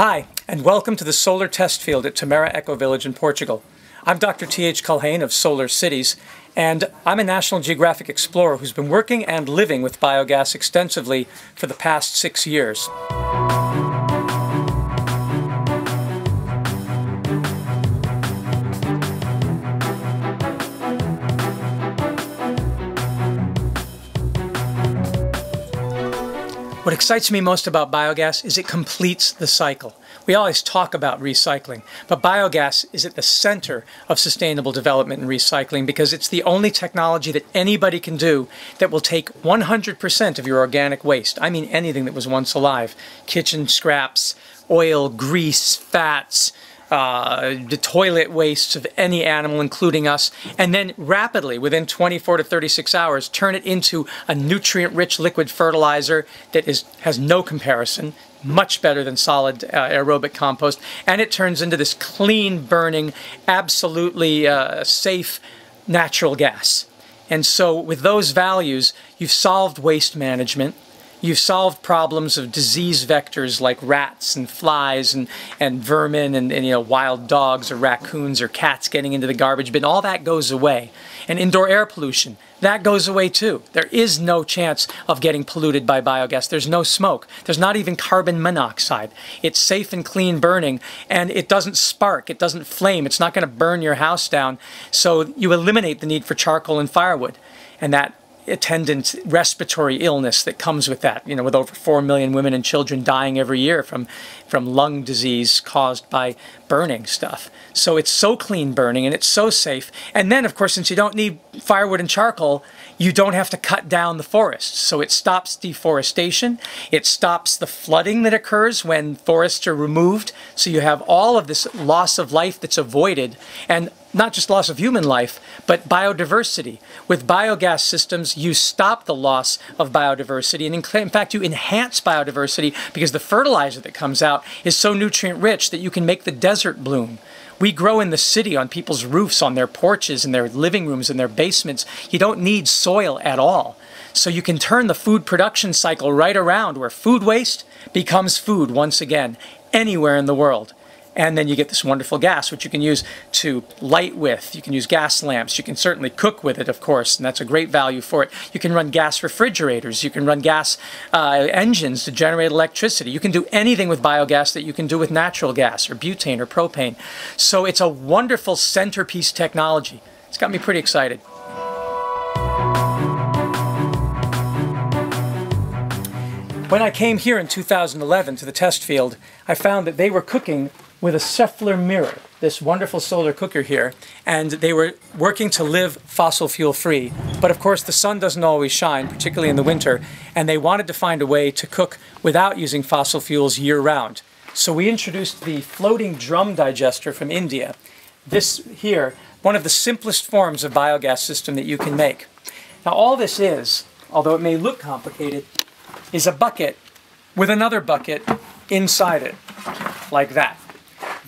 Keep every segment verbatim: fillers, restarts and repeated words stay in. Hi, and welcome to the solar test field at Tamera Eco Village in Portugal. I'm Doctor T H Culhane of Solar Cույities, and I'm a National Geographic Explorer who's been working and living with biogas extensively for the past six years. What excites me most about biogas is it completes the cycle. We always talk about recycling, but biogas is at the center of sustainable development and recycling because it's the only technology that anybody can do that will take one hundred percent of your organic waste. I mean anything that was once alive. Kitchen scraps, oil, grease, fats, Uh, the toilet wastes of any animal, including us, and then rapidly, within twenty-four to thirty-six hours, turn it into a nutrient-rich liquid fertilizer that is, has no comparison, much better than solid uh, aerobic compost, and it turns into this clean-burning, absolutely uh, safe natural gas. And so with those values, you've solved waste management. You've solved problems of disease vectors like rats and flies and, and vermin and, and you know, wild dogs or raccoons or cats getting into the garbage bin. All that goes away. And indoor air pollution, that goes away too. There is no chance of getting polluted by biogas. There's no smoke. There's not even carbon monoxide. It's safe and clean burning, and it doesn't spark. It doesn't flame. It's not going to burn your house down. So you eliminate the need for charcoal and firewood. And that attendant respiratory illness that comes with that, you know, with over four million women and children dying every year from from lung disease caused by burning stuff. So it's so clean burning and it's so safe. And then, of course, since you don't need firewood and charcoal, you don't have to cut down the forests. So it stops deforestation. It stops the flooding that occurs when forests are removed. So you have all of this loss of life that's avoided, and not just loss of human life, but biodiversity. With biogas systems, you stop the loss of biodiversity, and in fact, you enhance biodiversity because the fertilizer that comes out is so nutrient-rich that you can make the desert bloom. We grow in the city on people's roofs, on their porches, in their living rooms, in their basements. You don't need soil at all. So you can turn the food production cycle right around where food waste becomes food once again, anywhere in the world. And then you get this wonderful gas, which you can use to light with. You can use gas lamps. You can certainly cook with it, of course, and that's a great value for it. You can run gas refrigerators. You can run gas uh, engines to generate electricity. You can do anything with biogas that you can do with natural gas or butane or propane. So it's a wonderful centerpiece technology. It's got me pretty excited. When I came here in two thousand eleven to the test field, I found that they were cooking with a Scheffler mirror, this wonderful solar cooker here, and they were working to live fossil fuel free. But of course the sun doesn't always shine, particularly in the winter, and they wanted to find a way to cook without using fossil fuels year round. So we introduced the floating drum digester from India. This here, one of the simplest forms of biogas system that you can make. Now all this is, although it may look complicated, is a bucket with another bucket inside it, like that.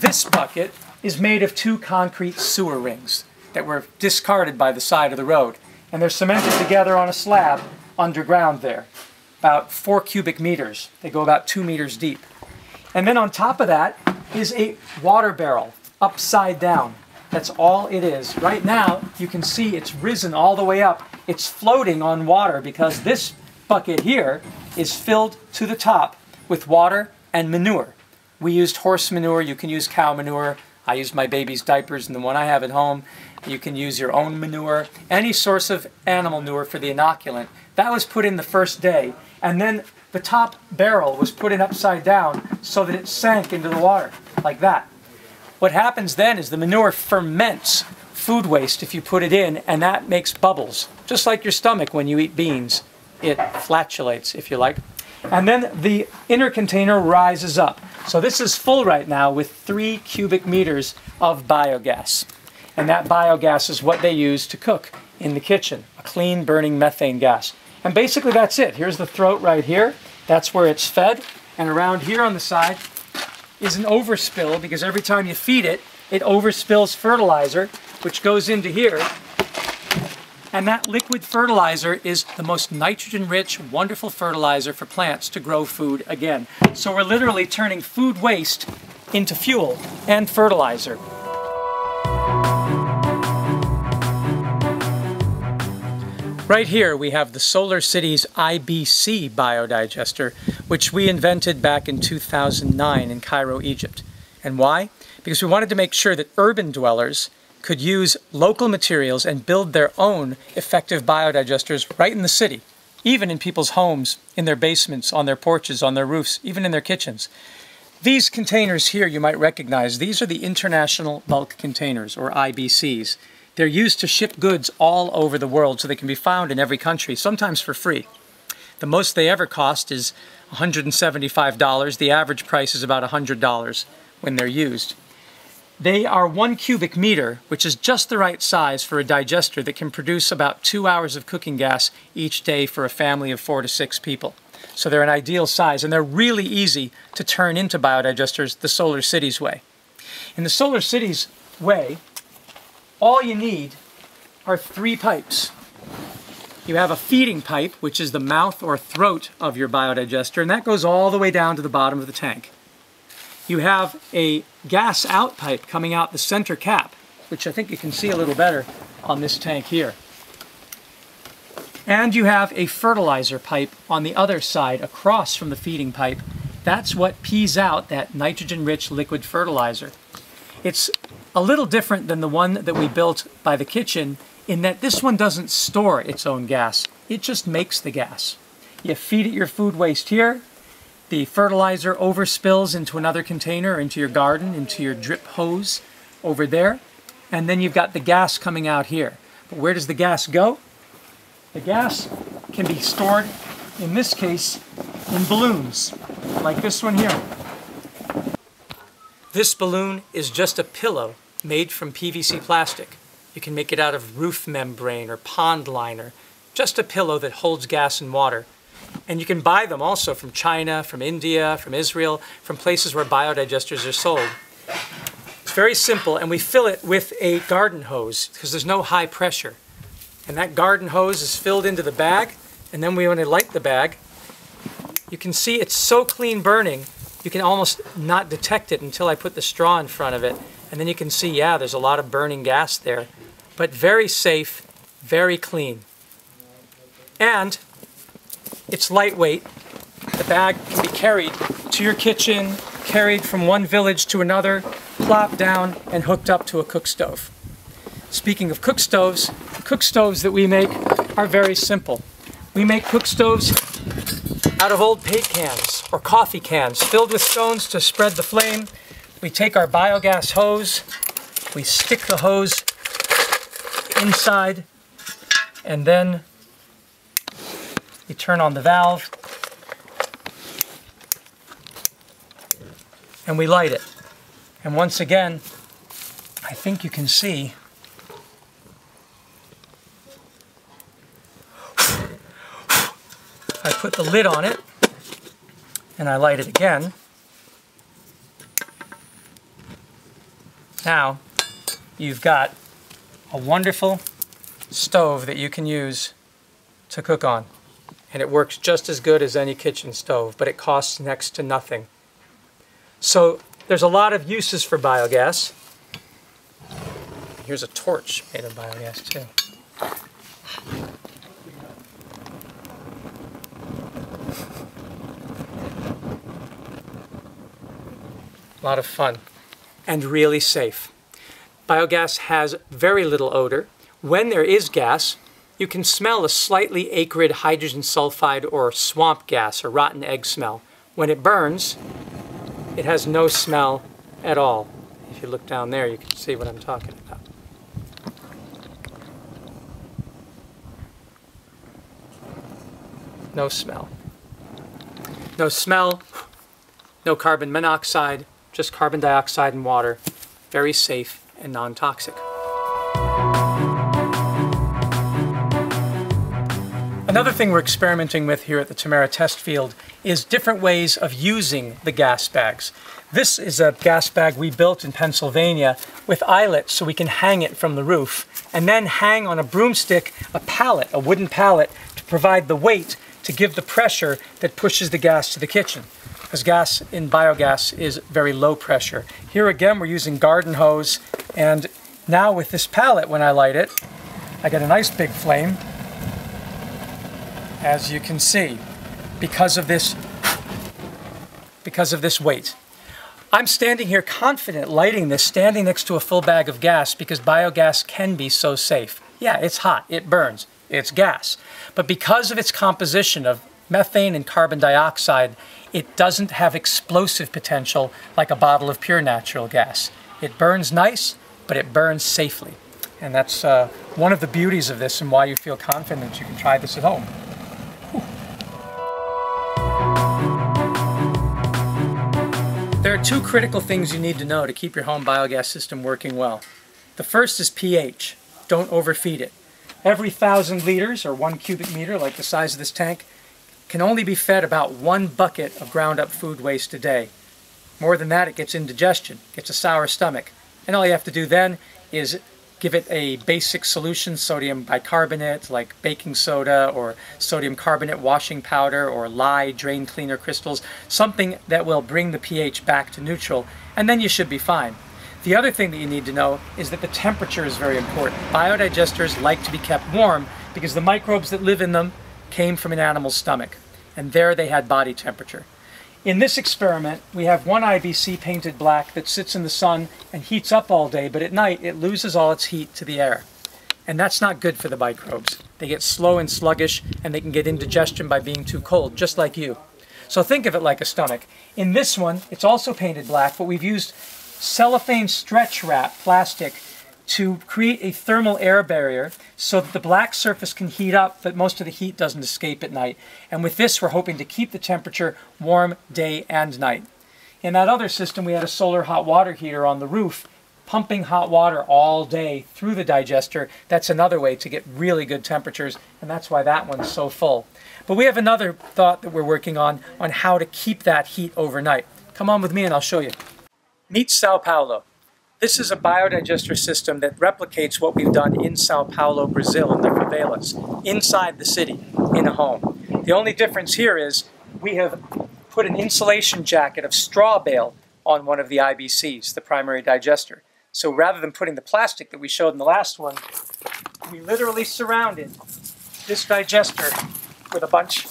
This bucket is made of two concrete sewer rings that were discarded by the side of the road, and they're cemented together on a slab underground there, about four cubic meters. They go about two meters deep. And then on top of that is a water barrel upside down. That's all it is. Right now, you can see it's risen all the way up. It's floating on water because this bucket here is filled to the top with water and manure. We used horse manure, you can use cow manure, I used my baby's diapers and the one I have at home. You can use your own manure, any source of animal manure for the inoculant. That was put in the first day, and then the top barrel was put in upside down so that it sank into the water, like that. What happens then is the manure ferments food waste if you put it in, and that makes bubbles, just like your stomach when you eat beans. It flatulates, if you like. And then the inner container rises up. So this is full right now with three cubic meters of biogas. And that biogas is what they use to cook in the kitchen, a clean burning methane gas. And basically that's it. Here's the throat right here. That's where it's fed. And around here on the side is an overspill because every time you feed it, it overspills fertilizer, which goes into here And that liquid fertilizer is the most nitrogen-rich, wonderful fertilizer for plants to grow food again. So we're literally turning food waste into fuel and fertilizer. Right here we have the Solar C§ities I B C biodigester, which we invented back in two thousand nine in Cairo, Egypt. And why? Because we wanted to make sure that urban dwellers could use local materials and build their own effective biodigesters right in the city, even in people's homes, in their basements, on their porches, on their roofs, even in their kitchens. These containers here you might recognize, these are the International Bulk Containers, or I B Cs. They're used to ship goods all over the world, so they can be found in every country, sometimes for free. The most they ever cost is one hundred seventy-five dollars. The average price is about one hundred dollars when they're used. They are one cubic meter, which is just the right size for a digester that can produce about two hours of cooking gas each day for a family of four to six people. So they're an ideal size, and they're really easy to turn into biodigesters the Solar C³ities way. In the Solar C³ities way, all you need are three pipes. You have a feeding pipe, which is the mouth or throat of your biodigester, and that goes all the way down to the bottom of the tank. You have a gas out pipe coming out the center cap, which I think you can see a little better on this tank here. And you have a fertilizer pipe on the other side, across from the feeding pipe. That's what pees out that nitrogen-rich liquid fertilizer. It's a little different than the one that we built by the kitchen in that this one doesn't store its own gas. It just makes the gas. You feed it your food waste here. The fertilizer overspills into another container, into your garden, into your drip hose over there. And then you've got the gas coming out here. But where does the gas go? The gas can be stored, in this case, in balloons, like this one here. This balloon is just a pillow made from P V C plastic. You can make it out of roof membrane or pond liner, just a pillow that holds gas and water. And you can buy them also from China, from India, from Israel, from places where biodigesters are sold. It's very simple, and we fill it with a garden hose because there's no high pressure. And that garden hose is filled into the bag, and then when we light the bag, you can see it's so clean burning. You can almost not detect it until I put the straw in front of it. And then you can see, yeah, there's a lot of burning gas there. But very safe, very clean. And it's lightweight. The bag can be carried to your kitchen, carried from one village to another, plopped down and hooked up to a cook stove. Speaking of cook stoves, the cook stoves that we make are very simple. We make cook stoves out of old paint cans or coffee cans filled with stones to spread the flame. We take our biogas hose, we stick the hose inside, and then you turn on the valve and we light it. And once again, I think you can see I put the lid on it, and I light it again. Now, you've got a wonderful stove that you can use to cook on. And it works just as good as any kitchen stove, but it costs next to nothing. So, there's a lot of uses for biogas. Here's a torch made of biogas, too. A lot of fun and really safe. Biogas has very little odor. When there is gas, you can smell a slightly acrid hydrogen sulfide or swamp gas or rotten egg smell. When it burns, it has no smell at all. If you look down there, you can see what I'm talking about. No smell. No smell, no carbon monoxide, just carbon dioxide and water, very safe and non-toxic. Another thing we're experimenting with here at the Tamera test field is different ways of using the gas bags. This is a gas bag we built in Pennsylvania with eyelets so we can hang it from the roof and then hang on a broomstick a pallet, a wooden pallet, to provide the weight to give the pressure that pushes the gas to the kitchen. Because gas in biogas is very low pressure. Here again we're using garden hose, and now with this pallet, when I light it, I get a nice big flame, as you can see, because of this, because of this weight. I'm standing here confident lighting this, standing next to a full bag of gas, because biogas can be so safe. Yeah, it's hot, it burns, it's gas. But because of its composition of methane and carbon dioxide, it doesn't have explosive potential like a bottle of pure natural gas. It burns nice, but it burns safely. And that's uh, one of the beauties of this and why you feel confident you can try this at home. There are two critical things you need to know to keep your home biogas system working well. The first is pH. Don't overfeed it. Every thousand liters, or one cubic meter, like the size of this tank, can only be fed about one bucket of ground up food waste a day. More than that, it gets indigestion, gets a sour stomach. And all you have to do then is give it a basic solution, sodium bicarbonate, like baking soda or sodium carbonate washing powder or lye drain cleaner crystals, something that will bring the pH back to neutral, and then you should be fine. The other thing that you need to know is that the temperature is very important. Biodigesters like to be kept warm because the microbes that live in them came from an animal's stomach, and there they had body temperature. In this experiment, we have one I B C painted black that sits in the sun and heats up all day, but at night it loses all its heat to the air. And that's not good for the microbes. They get slow and sluggish, and they can get indigestion by being too cold, just like you. So think of it like a stomach. In this one, it's also painted black, but we've used cellophane stretch wrap plastic to create a thermal air barrier so that the black surface can heat up, but most of the heat doesn't escape at night. And with this, we're hoping to keep the temperature warm day and night. In that other system, we had a solar hot water heater on the roof, pumping hot water all day through the digester. That's another way to get really good temperatures, and that's why that one's so full. But we have another thought that we're working on, on how to keep that heat overnight. Come on with me and I'll show you. Meet Sao Paulo. This is a biodigester system that replicates what we've done in Sao Paulo, Brazil, in the favelas, inside the city, in a home. The only difference here is we have put an insulation jacket of straw bale on one of the I B Cs, the primary digester. So rather than putting the plastic that we showed in the last one, we literally surrounded this digester with a bunch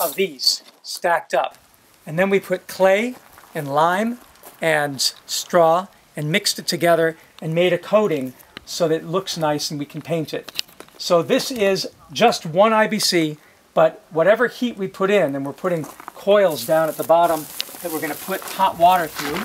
of these stacked up. And then we put clay and lime and straw and mixed it together and made a coating so that it looks nice and we can paint it. So this is just one I B C, but whatever heat we put in, and we're putting coils down at the bottom that we're going to put hot water through,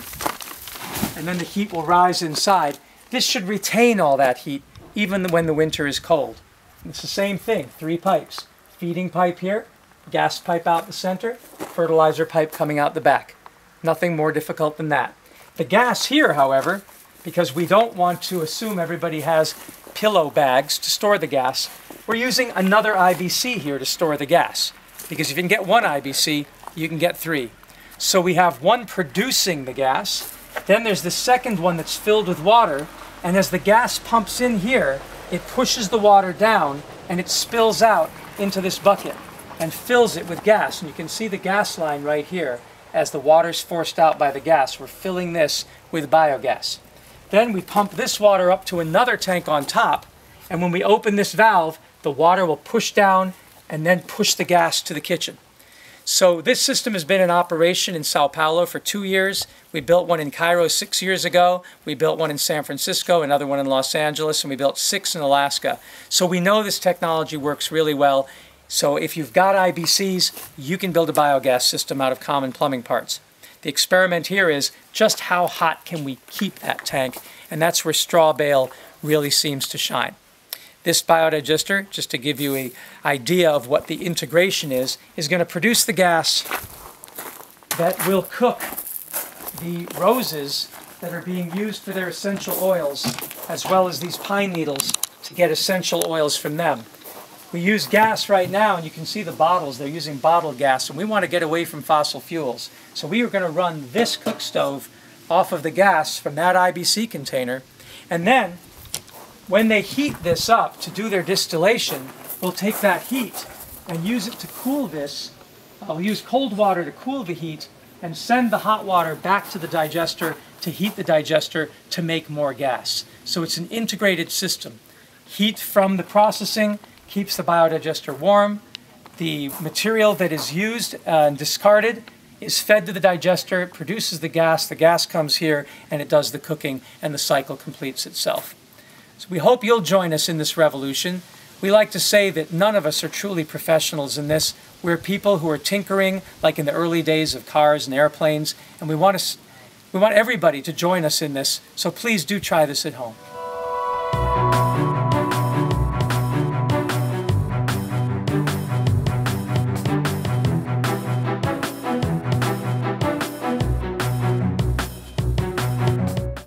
and then the heat will rise inside. This should retain all that heat even when the winter is cold. And it's the same thing, three pipes. Feeding pipe here, gas pipe out the center, fertilizer pipe coming out the back. Nothing more difficult than that. The gas here, however, because we don't want to assume everybody has pillow bags to store the gas, we're using another I B C here to store the gas. Because if you can get one I B C, you can get three. So we have one producing the gas, then there's the second one that's filled with water, and as the gas pumps in here, it pushes the water down and it spills out into this bucket and fills it with gas. And you can see the gas line right here. As the water's forced out by the gas, we're filling this with biogas. Then we pump this water up to another tank on top, and when we open this valve, the water will push down and then push the gas to the kitchen. So this system has been in operation in Sao Paulo for two years. We built one in Cairo six years ago. We built one in San Francisco, another one in Los Angeles, and we built six in Alaska. So we know this technology works really well. So if you've got I B Cs, you can build a biogas system out of common plumbing parts. The experiment here is just how hot can we keep that tank, and that's where straw bale really seems to shine. This biodigester, just to give you an idea of what the integration is, is going to produce the gas that will cook the roses that are being used for their essential oils, as well as these pine needles to get essential oils from them. We use gas right now, and you can see the bottles, they're using bottled gas, and we want to get away from fossil fuels. So we are going to run this cook stove off of the gas from that I B C container, and then when they heat this up to do their distillation, we'll take that heat and use it to cool this. I'll use cold water to cool the heat and send the hot water back to the digester to heat the digester to make more gas. So it's an integrated system. Heat from the processing keeps the biodigester warm. The material that is used and discarded is fed to the digester. It produces the gas. The gas comes here and it does the cooking, and the cycle completes itself. So we hope you'll join us in this revolution. We like to say that none of us are truly professionals in this. We're people who are tinkering, like in the early days of cars and airplanes, and we want us, we want everybody to join us in this. So please do try this at home.